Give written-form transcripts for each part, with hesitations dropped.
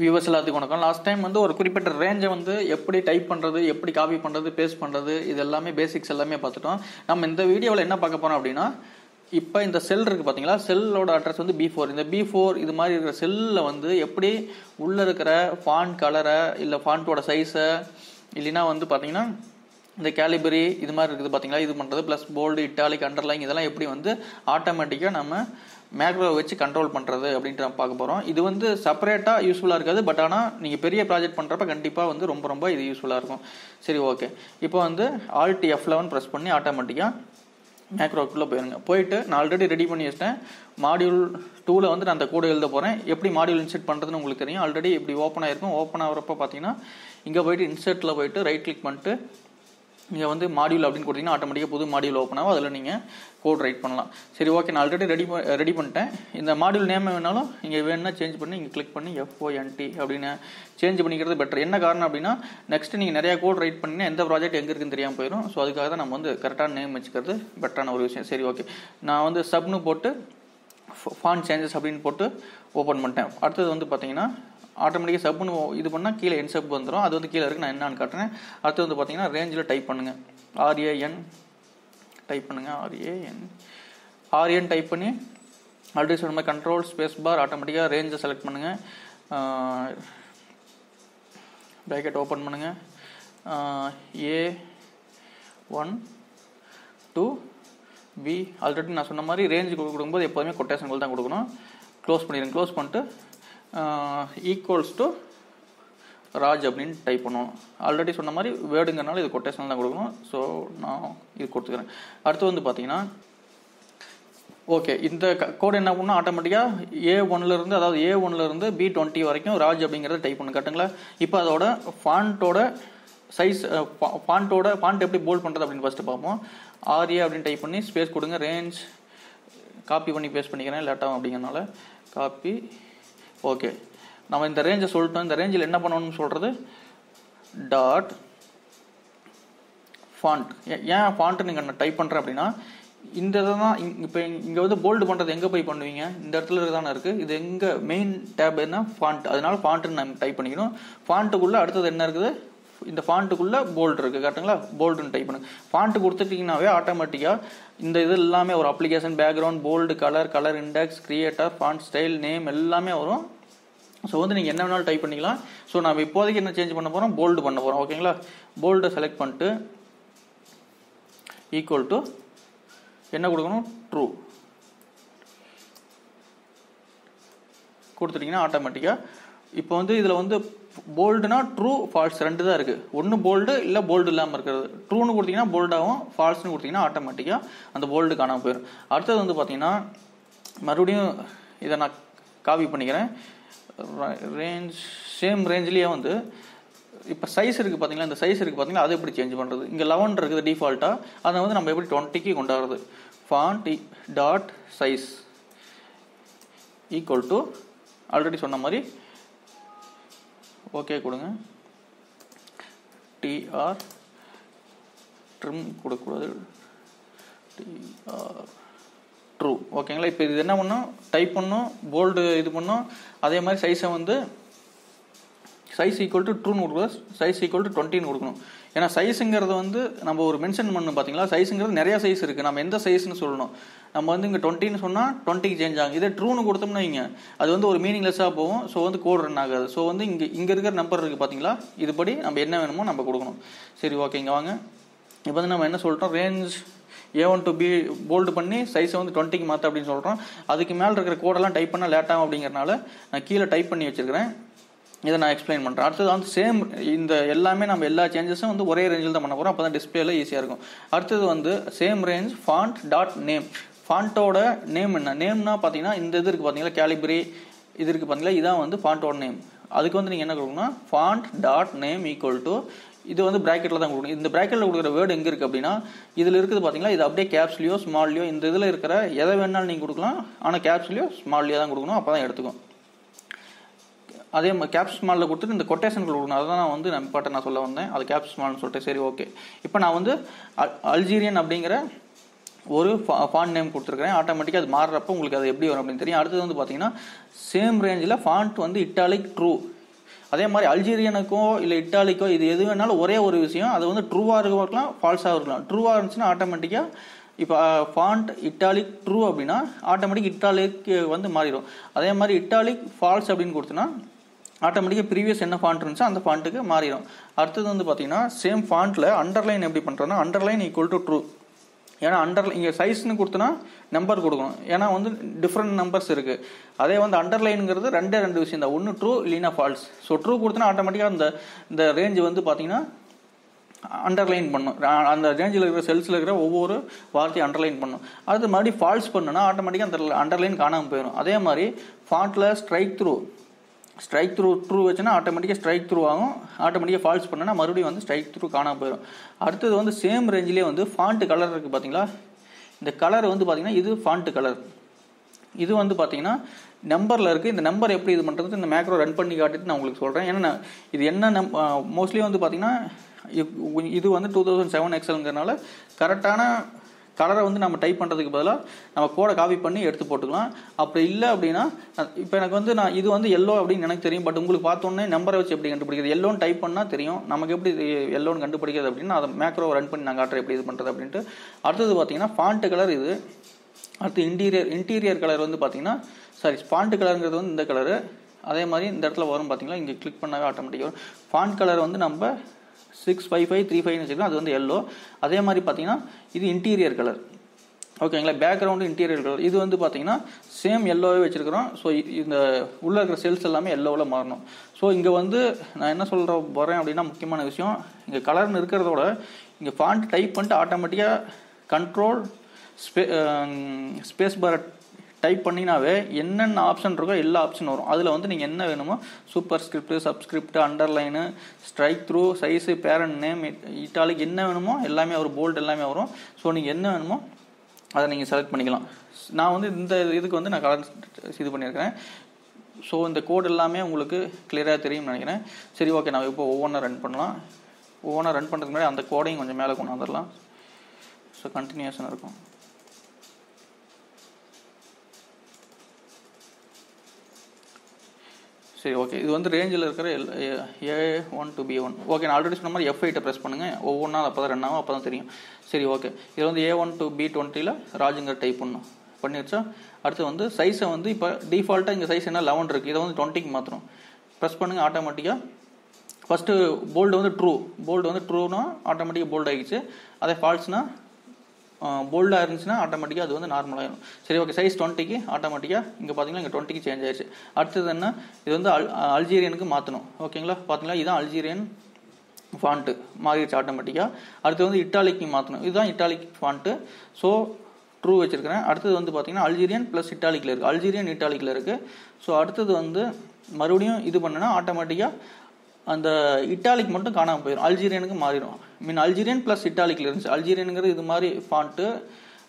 Viewers எல்லாத்துக்கும் வணக்கம். Last time வந்து ஒரு குறிப்பிட்ட ரேஞ்சை வந்து எப்படி டைப் பண்ணுறது, எப்படி காப்பி பண்ணுறது, பேஸ்ட் பண்ணுறது, இது எல்லாமே பேசிக்ஸ் எல்லாமே பார்த்துட்டோம். நம்ம இந்த வீடியோவில் என்ன பார்க்க போகிறோம் அப்படின்னா, இப்போ இந்த செல் இருக்குது பார்த்தீங்களா, செல்லோட அட்ரஸ் வந்து B4. இந்த B4 இது மாதிரி இருக்கிற செல்லில் வந்து எப்படி உள்ளே இருக்கிற ஃபாண்ட் கலரை, இல்லை ஃபாண்ட்டோட சைஸை, இல்லைன்னா வந்து பார்த்தீங்கன்னா இந்த கேலிபரி இது மாதிரி இருக்குது பார்த்தீங்களா, இது பண்ணுறது ப்ளஸ் போல்டு, இட்டாலிக், அண்டர்லைன் இதெல்லாம் எப்படி வந்து ஆட்டோமேட்டிக்காக நம்ம மேக்ரோவை வச்சு கண்ட்ரோல் பண்ணுறது அப்படின்ட்டு நம்ம பார்க்க போகிறோம். இது வந்து செப்பரேட்டாக யூஸ்ஃபுல்லாக இருக்காது, பட் ஆனால் நீங்கள் பெரிய ப்ராஜெக்ட் பண்ணுறப்ப கண்டிப்பாக வந்து ரொம்ப ரொம்ப இது யூஸ்ஃபுல்லாக இருக்கும். சரி, ஓகே. இப்போ வந்து ஆல்ட் F11 ப்ரெஸ் பண்ணி ஆட்டோமேட்டிக்காக மேக்ரோக்குள்ளே போயிருங்க. போயிட்டு நான் ஆல்ரெடி ரெடி பண்ணி வச்சிட்டேன். மாடியூல் 2ல் வந்து நான் அந்த கோடு எழுத போகிறேன். எப்படி மாடியூல் இன்சர்ட் பண்ணுறதுன்னு உங்களுக்கு தெரியும். ஆல்ரெடி இப்படி ஓப்பன் ஆகிருக்கும். ஓப்பன் ஆகிறப்ப பார்த்தீங்கன்னா இங்கே போயிட்டு இன்சர்ட்டில் போயிட்டு ரைட் கிளிக் பண்ணிட்டு நீங்கள் வந்து மாடியூல் அப்படின்னு கொடுத்தீங்கன்னா ஆட்டோமேட்டிக்காக புது மாடியூல் ஓப்பன் ஆகும். அதில் நீங்கள் கோட் ரைட் பண்ணலாம். சரி, ஓகே. நான் ஆல்ரெடி ரெடி பண்ணிட்டேன். இந்த மாடியூல் நேம் வேணாலும் நீங்கள் வேணும்னா சேஞ்ச் பண்ணி இங்கே கிளிக் பண்ணி FONT அப்படின்னு சேஞ்ச் பண்ணிக்கிறது பெட்டர். என்ன காரணம் அப்படின்னா, நெக்ஸ்ட் நீங்கள் நிறையா கோட் ரைட் பண்ணிங்கன்னா எந்த ப்ராஜெக்ட் எங்கே இருக்குன்னு தெரியாமல் போயிடும். ஸோ அதுக்காக தான் நம்ம வந்து கரெக்டான நேம் வச்சுக்கிறது பெட்டரான ஒரு விஷயம். சரி, ஓகே. நான் வந்து சப்னு போட்டு ஃபாண்ட் சேஞ்சஸ் அப்படின்னு போட்டு ஓப்பன் பண்ணிட்டேன். அடுத்தது வந்து பார்த்தீங்கன்னா ஆட்டோமேட்டிக்காக சப்புன்னு இது பண்ணால் கீழே என் சப் வந்துடும். அது வந்து கீழே இருக்குது, நான் என்னன்னு காட்டுறேன். அடுத்து வந்து பார்த்தீங்கன்னா ரேஞ்சில் டைப் பண்ணுங்கள். RAN டைப் பண்ணுங்கள். RAN டைப் பண்ணி ஆல்ரெடி சொன்ன மாதிரி கண்ட்ரோல் ஸ்பேஸ் பார் ஆட்டோமேட்டிக்காக ரேஞ்சை செலக்ட் பண்ணுங்கள். ப்ராக்கெட் ஓப்பன் பண்ணுங்கள். A1 to B. ஆல்ரெடி நான் சொன்ன மாதிரி ரேஞ்சு கொடுக்கும்போது எப்போதுமே கொட்டேஷன்கள் தான் கொடுக்கணும். க்ளோஸ் பண்ணிடுங்க. க்ளோஸ் பண்ணிட்டு =Raj அப்படின்னு டைப் பண்ணுவோம். ஆல்ரெடி சொன்ன மாதிரி வேர்டுங்கிறனால இது கொட்டேஷன் தான் கொடுக்கணும். ஸோ நான் இது கொடுத்துக்கிறேன். அடுத்து வந்து பார்த்தீங்கன்னா, ஓகே, இந்த கோடு என்ன பண்ணணும், ஆட்டோமேட்டிக்காக A1லேருந்து அதாவது A1லேருந்து B20 வரைக்கும் ராஜ் அப்படிங்கிறத டைப் பண்ணு. கரெக்டுங்களா? இப்போ அதோட ஃபாண்ட்டோட சைஸ், ஃபாண்ட் எப்படி போல்ட் பண்ணுறது அப்படின்னு ஃபஸ்ட்டு பார்ப்போம். RA அப்படின்னு டைப் பண்ணி ஸ்பேஸ் கொடுங்க. ரேஞ்ச் காப்பி பண்ணி பேஸ்ட் பண்ணிக்கிறேன், லேட்டாகும் அப்படிங்கிறனால காப்பி. ஓகே, நம்ம இந்த ரேஞ்சை சொல்லிட்டோம். இந்த ரேஞ்சில் என்ன பண்ணணும்னு சொல்கிறது டாட் ஃபாண்ட். ஏன் ஃபாண்ட்டு நீங்கள் நான் டைப் பண்ணுறேன் அப்படின்னா, இந்த இதை தான் இப்போ இங்கே வந்து போல்டு பண்ணுறது எங்கே போய் பண்ணுவீங்க, இந்த இடத்துல தானே இருக்குது. இது எங்கள் மெயின் டேப் என்ன ஃபாண்ட், அதனால ஃபாண்ட்டுன்னு நம்ம டைப் பண்ணிக்கணும். ஃபாண்ட்டுக்குள்ளே அடுத்தது என்ன இருக்குது, இந்த ஃபாண்ட்டுக்குள்ளே போல்டு இருக்குது. கரெக்டுங்களா? போல்டுன்னு டைப் பண்ணுங்க. ஃபாண்ட்டு கொடுத்துட்டிங்கனாவே ஆட்டோமேட்டிக்காக இந்த இது எல்லாமே ஒரு application background, bold, colour, colour index, creator, font style, name எல்லாமே வரும். ஸோ வந்து நீங்கள் என்ன வேணாலும் டைப் பண்ணிக்கலாம். ஸோ நம்ம இப்போதைக்கு என்ன சேஞ்ச் பண்ண போகிறோம், போல்டு பண்ண போகிறோம். ஓகேங்களா? போல்டை செலக்ட் பண்ணிட்டு =, என்ன கொடுக்கணும், ட்ரூ கொடுத்துட்டிங்கன்னா ஆட்டோமேட்டிக்காக இப்போ வந்து இதில் வந்து போல்டுனா ட்ரூ, ஃபால்ஸ் ரெண்டு தான் இருக்குது. ஒன்று போல்டு, இல்லை போல்டு இல்லாமல் இருக்கிறது. ட்ரூன்னு கொடுத்தீங்கன்னா போல்டாகவும், ஃபால்ஸ்னு கொடுத்தீங்கன்னா ஆட்டோமேட்டிக்காக அந்த போல்டு காணாமல் போயிடும். அடுத்தது வந்து பார்த்தீங்கன்னா மறுபடியும் இதை நான் காப்பி பண்ணிக்கிறேன். ரேஞ்ச் சேம் ரேஞ்சிலேயே வந்து இப்போ சைஸ் இருக்குது பார்த்தீங்களா, இந்த சைஸ் இருக்குது பார்த்தீங்களா, அது எப்படி சேஞ்ச் பண்ணுறது. இங்கே 11 இருக்குது டிஃபால்ட்டாக, அதை வந்து நம்ம எப்படி 20க்கு கொண்டு வரது. ஃபாண்ட் டாட் சைஸ் =, ஆல்ரெடி சொன்ன மாதிரி ஓகே கொடுங்க. ட்ரிம் கொடுக்கக்கூடாது, ட்ரூ. ஓகேங்களா? இப்போ இது என்ன பண்ணோம், டைப் பண்ணோம், போல்டு இது பண்ணோம். அதே மாதிரி சைஸை வந்து சைஸ் =, ட்ரூன்னு கொடுக்கக்கூடாது, சைஸ் =20ன்னு கொடுக்கணும். ஏன்னா சைஸுங்கிறது வந்து நம்ம ஒரு மென்ஷன் பண்ணணும் பார்த்தீங்களா. சைஸுங்கிறது நிறையா சைஸ் இருக்குது, நம்ம எந்த சைஸ்ன்னு சொல்லணும். நம்ம வந்து இங்கே 20ன்னு சொன்னால் 20க்கு சேஞ்ச் ஆகும். இதே ட்ரூன்னு கொடுத்தோம்னா இங்கே அது வந்து ஒரு மீனிங்லெஸ்ஸாக போகும். ஸோ வந்து கோட் ரன் ஆகாது. ஸோ வந்து இங்கே இருக்கிற நம்பர் இருக்குது பார்த்தீங்களா, இதுபடி நம்ம என்ன வேணுமோ நம்ம கொடுக்கணும். சரி, ஓகே. இங்கே வாங்க. இப்போ வந்து நம்ம என்ன சொல்லிட்டோம், range A1 to B bolt பண்ணி சைஸை வந்து 20க்கு மாற்ற அப்படின்னு சொல்கிறோம். அதுக்கு மேலே இருக்கிற கோடெல்லாம் டைப் பண்ணால் லேட்டாகும் அப்படிங்கிறனால நான் கீழே டைப் பண்ணி வச்சுருக்கிறேன். இதை நான் எக்ஸ்பிளைன் பண்ணுறேன். அடுத்தது வந்து சேம் இந்த எல்லாமே நம்ம எல்லா சேஞ்சஸும் வந்து ஒரே ரேஞ்சில் தான் பண்ண போகிறோம். அப்போ தான் டிஸ்பிளேல ஈஸியாக இருக்கும். அடுத்தது வந்து same range font dot name. ஃபாண்ட்டோட நேம் என்ன, நேம்னா பார்த்தீங்கன்னா இந்த இது இருக்குது பார்த்தீங்களா, கேலிபரி இது இருக்குது பார்த்தீங்களா, இதான் வந்து ஃபாண்ட்டோட நேம். அதுக்கு வந்து நீங்கள் என்ன கொடுக்கணும்னா ஃபாண்ட் டாட் நேம் =, இது வந்து ப்ராக்கெட்டில் தான் கொடுக்கணும். இந்த ப்ராக்கெட்டில் கொடுக்குற வேர்டு எங்கே இருக்குது அப்படின்னா இதில் இருக்குது பார்த்தீங்களா, இது அப்படியே கேப்ஸ்லையோ ஸ்மால்லையோ இந்த இதில் இருக்கிற எதை வேணாலும் நீங்கள் கொடுக்கலாம். ஆனால் கேப்ஸ்லையோ ஸ்மால்லையோ தான் கொடுக்கணும், அப்போ தான் எடுத்துக்கும். அதே மாதிரி கேப்ஸ் ஸ்மாலில் கொடுத்துட்டு இந்த கொட்டேஷன்கள் கொடுக்கணும். அதை தான் வந்து நான் இம்பார்ட்டன் நான் சொல்ல வந்தேன், அது கேப்ஸ் ஸ்மால்னு சொல்லிட்டு. சரி, ஓகே. இப்போ நான் வந்து அல்ஜீரியன் அப்படிங்கிற ஒரு ஃபாண்ட் நேம் கொடுத்துருக்குறேன். ஆட்டோமேட்டிக்காக அது மாறுறப்போ உங்களுக்கு அது எப்படி வரும் அப்படின்னு தெரியும். அடுத்தது வந்து பார்த்தீங்கன்னா சேம் ரேஞ்சில் ஃபாண்ட் வந்து இட்டாலிக் ட்ரூ அதே மாதிரி அல்ஜீரியனுக்கோ இல்லை இட்டாலிக்கோ இது எது வேணாலும் ஒரே ஒரு விஷயம், அது வந்து ட்ரூவாக இருக்கலாம் ஃபால்ஸாக இருக்கலாம். ட்ரூவாக இருந்துச்சுன்னா ஆட்டோமேட்டிக்காக இப்போ ஃபாண்ட் இட்டாலிக் ட்ரூ அப்படின்னா ஆட்டோமேட்டிக் இட்டாலிக் வந்து மாறிடும். அதே மாதிரி இட்டாலிக் ஃபால்ஸ் அப்படின்னு கொடுத்தோன்னா ஆட்டோமேட்டிக்காக ப்ரீவியஸ் என்ன ஃபாண்ட் இருந்துச்சோ அந்த ஃபாண்ட்டுக்கு மாறிடும். அடுத்தது வந்து பார்த்திங்கன்னா சேம் ஃபாண்ட்டில் அண்டர்லைன் எப்படி பண்ணுறோன்னா அண்டர்லைன் ஈக்குவல் டு ட்ரூ. ஏன்னா அண்டர் இங்கே சைஸ்ன்னு கொடுத்தோன்னா நம்பர் கொடுக்கணும், ஏன்னா வந்து டிஃப்ரெண்ட் நம்பர்ஸ் இருக்குது. அதே வந்து அண்டர்லைனுங்கிறது ரெண்டு விஷயம் தான், ஒன்று ட்ரூ இல்லைன்னா ஃபால்ஸ். ஸோ ட்ரூ கொடுத்தோன்னா ஆட்டோமேட்டிக்காக இந்த ரேஞ்ச் வந்து பார்த்திங்கன்னா அண்டர்லைன் பண்ணும், அந்த ரேஞ்சில் இருக்கிற செல்ஸில் இருக்கிற ஒவ்வொரு வார்த்தையும் அண்டர்லைன் பண்ணும். அது மறுபடியும் ஃபால்ஸ் பண்ணுன்னா ஆட்டோமேட்டிக்காக அந்த அண்டர்லைன் காணாமல் போயிடும். அதே மாதிரி ஃபாண்ட்டில் ஸ்ட்ரைக் த்ரூ வச்சுன்னா ஆட்டோமேட்டிக்காக ஸ்ட்ரைக் த்ரூ ஆகும், ஆட்டோமேட்டிக்காக ஃபால்ஸ் பண்ணனா மறுபடியும் வந்து ஸ்ட்ரைக் த்ரூ காணாமல் போயிடும். அடுத்தது வந்து சேம் ரேஞ்சிலே வந்து ஃபாண்ட்டு கலர் இருக்குது பார்த்தீங்களா, இந்த கலர் வந்து பார்த்திங்கன்னா இது ஃபாண்ட்டு கலர், இது வந்து பார்த்திங்கன்னா நம்பரில் இருக்குது. இந்த நம்பர் எப்படி இது பண்ணுறது இந்த மேக்ரோ ரன் பண்ணி காட்டிட்டு நான் உங்களுக்கு சொல்கிறேன். ஏன்னா இது என்ன மோஸ்ட்லி வந்து பார்த்திங்கன்னா இது வந்து 2007 எக்ஸல்ங்கிறனால கரெக்டான கலரை வந்து நம்ம டைப் பண்ணுறதுக்கு பதிலாக நம்ம கோடை காப்பி பண்ணி எடுத்து போட்டுக்கலாம். அப்படி இல்லை அப்படின்னா இப்போ எனக்கு வந்து நான் இது வந்து எல்லோ அப்படின்னு எனக்கு தெரியும், பட் உங்களுக்கு பார்த்தோன்னே நம்பரை வச்சு எப்படி கண்டுபிடிக்கிறது, எல்லோன்னு டைப் பண்ணால் தெரியும் நமக்கு எப்படி எல்லோன்னு கண்டுபிடிக்கிறது அப்படின்னு அதை மேக்ரோவை ரன் பண்ணி நான் காட்டுறேன் எப்படி இது பண்ணுறது அப்படின்ட்டு. அடுத்தது பார்த்திங்கன்னா ஃபாண்ட் கலர் இது, அடுத்து இன்டீரியர் கலர் வந்து பார்த்திங்கன்னா ஃபாண்ட் கலருங்கிறது வந்து இந்த கலரு. அதே மாதிரி இந்த இடத்துல வரும் பார்த்திங்களா, இங்கே கிளிக் பண்ணாவே ஆட்டோமேட்டிக்காக வரும். ஃபாண்ட் கலர் வந்து நம்ம 65535 வச்சுக்கலாம், அது வந்து எல்லோ. அதே மாதிரி பார்த்தீங்கன்னா இது இன்டீரியர் கலர் ஓகேங்களா, பேக்ரவுண்டு இன்டீரியர் கலர். இது வந்து பார்த்தீங்கன்னா சேம் எல்லோவே வச்சுருக்கிறோம். ஸோ இந்த உள்ளே இருக்கிற செல்ஸ் எல்லாமே எல்லோவில் மாறணும். ஸோ இங்கே வந்து நான் என்ன சொல்கிற போகிறேன் அப்படின்னா முக்கியமான விஷயம், இங்கே கலர்னு இருக்கிறதோட இங்கே ஃபாண்ட் டைப் பண்ணிட்டு ஆட்டோமேட்டிக்காக கண்ட்ரோல் ஸ்பேஸ் பார் டைப் பண்ணினாவே என்னென்ன ஆப்ஷன் இருக்கோ எல்லா ஆப்ஷன் வரும். அதில் வந்து நீங்கள் என்ன வேணுமோ super script, subscript, underline, strike through, size, parent name, italic என்ன வேணுமோ எல்லாமே வரும், போல்ட் எல்லாமே வரும். ஸோ நீங்கள் என்ன வேணுமோ அதை நீங்கள் செலக்ட் பண்ணிக்கலாம். நான் வந்து இந்த இதுக்கு வந்து நான் கலர் இது பண்ணியிருக்கிறேன். ஸோ இந்த கோட் எல்லாமே உங்களுக்கு கிளியராக தெரியும்னு நினைக்கிறேன். சரி ஓகே, நான் இப்போ ஒவ்வொன்றா ரன் பண்ணுறதுக்கு முன்னாடி அந்த கோடையும் கொஞ்சம் மேலே கொண்டு வந்துடலாம். ஸோ கண்டினியூஷன் இருக்கும். சரி ஓகே, இது வந்து ரேஞ்சில் இருக்கிற A1 to B1. ஓகே, நான் ஆல்ரெடி சொன்ன மாதிரி F8 ப்ரெஸ் பண்ணுங்கள், ஒவ்வொன்றா அப்போ தான் ரன் ஆகும், அப்போ தான் தெரியும். சரி ஓகே, இது வந்து A1 to B20 ராஜுங்கிற டைப் பண்ணும் பண்ணிடுச்சா. அடுத்து வந்து சைஸை வந்து இப்போ டிஃபால்ட்டாக இங்கே சைஸ் என்ன 11 இருக்குது, இதை வந்து 20க்கு மாற்றணும். ப்ரெஸ் பண்ணுங்கள், ஆட்டோமேட்டிக்காக ஃபஸ்ட்டு போல்டு வந்து ட்ரூனா ஆட்டோமேட்டிக்காக போல்டு ஆகிடுச்சு. அதே ஃபால்ஸ்னால் போல்டாக இருந்துச்சுன்னா ஆட்டோமேட்டிக்காக அது வந்து நார்மலாகிடும். சரி ஓகே, சைஸ் 20க்கு ஆட்டோமேட்டிக்காக இங்கே பார்த்தீங்கன்னா இங்கே 20க்கு சேஞ்ச் ஆகிடுச்சு. அடுத்தது என்ன, இது வந்து அல்ஜீரியனுக்கு மாற்றணும் ஓகேங்களா. பார்த்தீங்களா இதுதான் அல்ஜீரியன் ஃபாண்ட்டு மாறிடுச்சு ஆட்டோமேட்டிக்காக. அடுத்து வந்து இட்டாலிக்கு மாற்றணும், இதுதான் இட்டாலிக் ஃபாண்ட்டு. ஸோ ட்ரூ வச்சுருக்கிறேன். அடுத்தது வந்து பார்த்திங்கன்னா அல்ஜீரியன் ப்ளஸ் இட்டாலிக்கில் இருக்குது, அல்ஜீரியன் இட்டாலிக்கில் இருக்குது. ஸோ அடுத்தது வந்து மறுபடியும் இது பண்ணுன்னா ஆட்டோமேட்டிக்காக அந்த இட்டாலிக் மட்டும் காணாமல் போயிடும், அல்ஜீரியனுக்கு மாறிடும். அல்ஜீரியன் ப்ளஸ் இட்டாலிக்கில் இருந்துச்சு, அல்ஜீரியனுங்கிறது இது மாதிரி ஃபாண்ட்டு,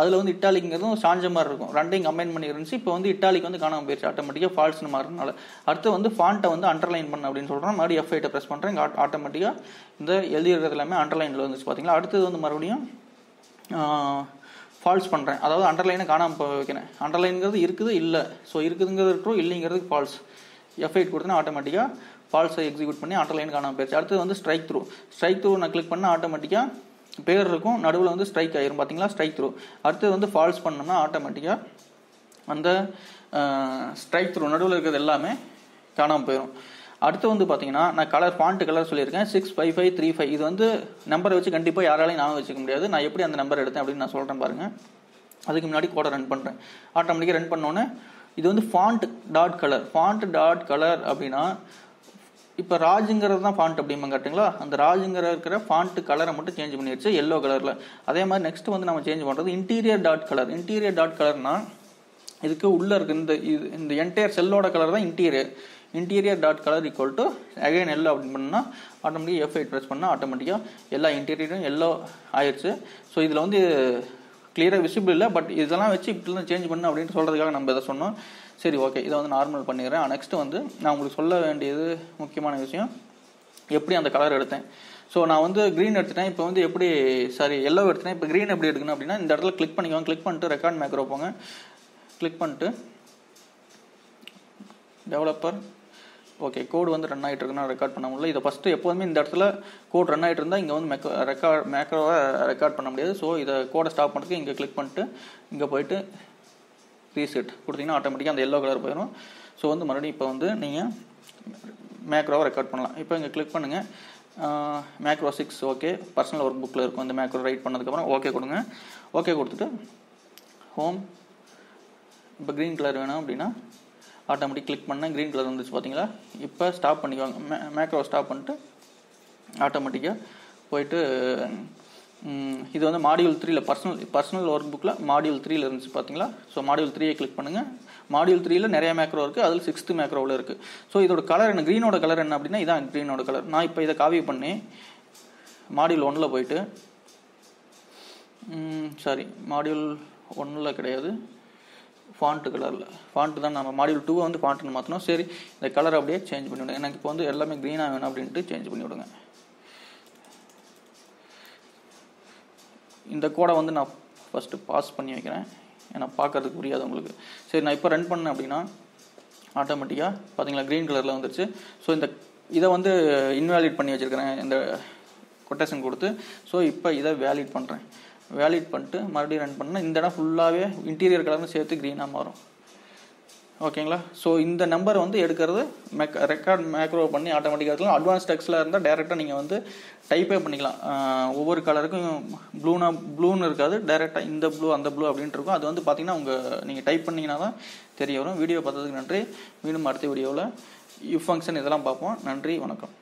அதில் வந்து இட்டாலிக்ங்கிறதும் சாஞ்ச மாதிரி இருக்கும், ரெண்டையும் கம்பைன் பண்ணி இருந்துச்சு. இப்போ வந்து இட்டாலிக் வந்து காணாமல் போயிடுச்சு ஆட்டோமேட்டிக்காக ஃபால்ஸ்னு மாறினால. அடுத்து வந்து ஃபாண்ட்டை வந்து அண்டர்லைன் பண்ண அப்படின்னு சொல்கிறோம். மறுபடியும் F8 ப்ரெஸ் பண்ணுறேன், ஆட்டோமேட்டிக்காக இந்த எழுதியிருக்கிறது எல்லாமே அண்டர்லைனில் வந்துச்சு பார்த்தீங்களா. அடுத்தது வந்து மறுபடியும் ஃபால்ஸ் பண்ணுறேன், அதாவது அண்டர்லைனை காணாமல் போய் வைக்கிறேன். அண்டர்லைனுங்கிறது இருக்குது இல்லை, ஸோ இருக்குதுங்கிறது ட்ரூ, இல்லைங்கிறதுக்கு ஃபால்ஸ். F8 கொடுத்தனா ஆட்டோமேட்டிக்காக ஃபால்ஸை எக்ஸிக்யூட் பண்ணி ஆட்டோலைன் காணாமல் போயிடுச்சு. அடுத்தது வந்து ஸ்ட்ரைக் த்ரூ நான் கிளிக் பண்ணால் ஆட்டோமேட்டிக்காக பேர் இருக்கும், நடுவில் வந்து ஸ்ட்ரைக் ஆயிரும் பார்த்தீங்களா, ஸ்ட்ரைக் த்ரூ. அடுத்தது வந்து ஃபால்ஸ் பண்ணோம்னா ஆட்டோமேட்டிக்காக அந்த ஸ்ட்ரைக் த்ரூ நடுவில் இருக்கிறது எல்லாமே காணாமல் போயிடும். அடுத்து வந்து பார்த்தீங்கன்னா நான் ஃபாண்ட் கலர் சொல்லியிருக்கேன் 65535. இது வந்து நம்பரை வச்சு கண்டிப்பாக யாராலையும் நான் வச்சுக்க முடியாது. நான் எப்படி அந்த நம்பர் எடுத்தேன் அப்படின்னு நான் சொல்கிறேன் பாருங்கள். அதுக்கு முன்னாடி கோடை ரன் பண்ணுறேன். ஆட்டோமேட்டிக்காக ரன் பண்ணோன்னே இது வந்து ஃபாண்ட் டாட் கலர் அப்படின்னா இப்போ ராஜுங்கிறது தான் ஃபாண்ட் அப்படிமா கேட்டிங்களா, அந்த ராஜுங்கிற இருக்கிற ஃபாண்ட் கலரை மட்டும் சேஞ்ச் பண்ணிடுச்சு எல்லோ கலரில். அதே மாதிரி நெக்ஸ்ட் வந்து நம்ம சேஞ்ச் பண்ணுறது இன்டீரியர் டாட் கலர்னால் இதுக்கு உள்ளே இருக்குது இந்த என்டையர் செல்லோட கலர் தான் interior dot colour equal to again yellow அப்படின்னு பண்ணால் ஆட்டோமேட்டிக்காக F8 ப்ரெஸ் பண்ணால் ஆட்டோமேட்டிக்காக எல்லா இன்டீரியரும் எல்லோ ஆயிடுச்சு. ஸோ இதில் வந்து கிளியராக விசிபிள் இல்லை, பட் இதெல்லாம் வச்சு இப்படிலாம் சேஞ்ச் பண்ணு அப்படின்னு சொல்கிறதுக்காக நம்ம இதை சொன்னோம். சரி ஓகே, இதை வந்து நார்மல் பண்ணிடுறேன். நெக்ஸ்ட்டு வந்து நான் உங்களுக்கு சொல்ல வேண்டியது முக்கியமான விஷயம், எப்படி அந்த கலர் எடுத்தேன். ஸோ நான் வந்து க்ரீன் எடுத்துட்டேன், இப்போ வந்து எல்லோ எடுத்துட்டேன், இப்போ க்ரீன் எப்படி எடுக்கணும் அப்படின்னா இந்த இடத்துல கிளிக் பண்ணிக்குவாங்க. கிளிக் பண்ணிட்டு ரெக்கார்ட் மேக்ரோ போங்க, கிளிக் பண்ணிட்டு டெவலப்பர் ஓகே கோட் வந்து ரன் ஆகிட்டு இருக்குன்னா ரெக்கார்ட் பண்ண முடியல. இதை ஃபஸ்ட்டு எப்போதுமே இந்த இடத்துல கோட் ரன் ஆகிட்டு இருந்தால் இங்கே வந்து மேக்ரோவை ரெக்கார்ட் பண்ண முடியாது. ஸோ இதை கோடை ஸ்டாப் பண்ணுறதுக்கு இங்கே கிளிக் பண்ணிட்டு இங்கே போயிட்டு ரீசெட் கொடுத்தீங்கன்னா ஆட்டோமேட்டிக்காக அந்த எல்லோ கலர் போயிடும். ஸோ வந்து மறுபடியும் இப்போ வந்து நீங்கள் மேக்ரோவை ரெக்கார்ட் பண்ணலாம். இப்போ இங்கே கிளிக் பண்ணுங்கள், மேக்ரோ 6 ஓகே பர்சனல் ஒர்க் புக்கில் இருக்கும். இந்த மேக்ரோ ரைட் பண்ணதுக்கப்புறம் ஓகே கொடுங்க. ஓகே கொடுத்துட்டு ஹோம், இப்போ க்ரீன் கலர் வேணும் அப்படின்னா ஆட்டோமேட்டிக் கிளிக் பண்ணால் க்ரீன் கலர் வந்துச்சு பார்த்தீங்களா. இப்போ ஸ்டாப் பண்ணிக்குவாங்க, மேக்ரோ ஸ்டாப் பண்ணிட்டு ஆட்டோமேட்டிக்காக போயிட்டு இது வந்து மாடியூல் 3ல பர்சனல் ஒர்க் புக்கில் மாடியூல் 3ல இருந்துச்சு பார்த்தீங்களா. ஸோ மாடியூல் 3யை கிளிக் பண்ணுங்கள். மாடியூல் 3ல நிறைய மேக்ரோ இருக்குது, அதில் 6th மேக்ரோவில் இருக்குது. ஸோ இதோட கலர் என்ன, க்ரீனோட கலர் என்ன அப்படின்னா இதான் க்ரீனோட கலர். நான் இப்போ இதை காப்பி பண்ணி மாடியூல் 1ல போயிட்டு மாடியூல் 1ல் கிடையாது, ஃபாண்ட்டு கலரில் ஃபாண்ட்டு தான் நம்ம மாடியூல் 2 வந்து ஃபாண்ட்டுன்னு மாற்றணும். சரி இந்த கலர் அப்படியே சேஞ்ச் பண்ணிவிடுங்க. எனக்கு இப்போ வந்து எல்லாமே க்ரீனாக வேணும் அப்படின்ட்டு சேஞ்ச் பண்ணிவிடுங்க. இந்த கோடை வந்து நான் ஃபஸ்ட்டு பாஸ் பண்ணி வைக்கிறேன், ஏன்னா பார்க்குறதுக்கு புரியாது உங்களுக்கு. சரி நான் இப்போ ரன் பண்ணேன் அப்படின்னா ஆட்டோமேட்டிக்காக பார்த்தீங்களா க்ரீன் கலரில் வந்துருச்சு. ஸோ இந்த இதை வந்து இன்வேலிட் பண்ணி வச்சுருக்கிறேன் இந்த கொட்டேஷன் கொடுத்து. ஸோ இப்போ இதை வேலிட் பண்ணுறேன், வேலிட் பண்ணிட்டு மறுபடியும் ரன் பண்ணால் இந்த இடம் ஃபுல்லாகவே இன்டீரியர் கலர்னு சேர்த்து க்ரீனாக மாறும். ஓகேங்களா. ஸோ இந்த நம்பர் வந்து எடுக்கிறது ரெக்கார்ட் மேக்ரோ பண்ணி ஆட்டோமேட்டிக்காக இருக்கலாம். அட்வான்ஸ் டெக்ஸ்டில் இருந்தால் டேரெக்டாக நீங்கள் வந்து டைப்பே பண்ணிக்கலாம். ஒவ்வொரு கலருக்கும் ப்ளூன்னு இருக்காது, டேரெக்டாக இந்த ப்ளூ அந்த ப்ளூ அப்படின்ட்டு இருக்கும். அது வந்து பார்த்திங்கன்னா நீங்கள் டைப் பண்ணிங்கன்னா தான் தெரிய வரும். வீடியோ பார்த்ததுக்கு நன்றி. மீண்டும் அடுத்த வீடியோவில் இஃப் ஃபங்க்ஷன் இதெல்லாம் பார்ப்போம். நன்றி, வணக்கம்.